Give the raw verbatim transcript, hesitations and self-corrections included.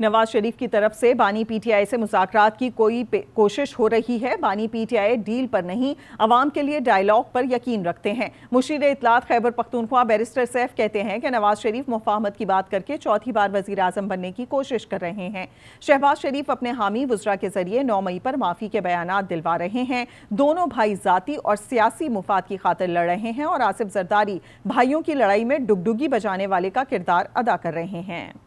नवाज शरीफ की तरफ से बानी पीटीआई से मुज़ाकरात की कोई कोशिश हो रही है। बानी पीटीआई डील पर नहीं, आवाम के लिए डायलॉग पर यकीन रखते हैं। मुशीरे इतलात खैबर पख्तुनख्वा बैरिस्टर सैफ़ कहते हैं कि नवाज शरीफ मुफाहमत की बात करके चौथी बार वज़ीर आज़म बनने की कोशिश कर रहे हैं। शहबाज शरीफ अपने हामी वुज़रा के जरिए नौ मई पर माफ़ी के बयान दिलवा रहे हैं। दोनों भाई ज़ाती और सियासी मुफाद की खातिर लड़ रहे हैं और आसिफ जरदारी भाइयों की लड़ाई में डुगडुगी बजाने वाले का किरदार अदा कर रहे हैं।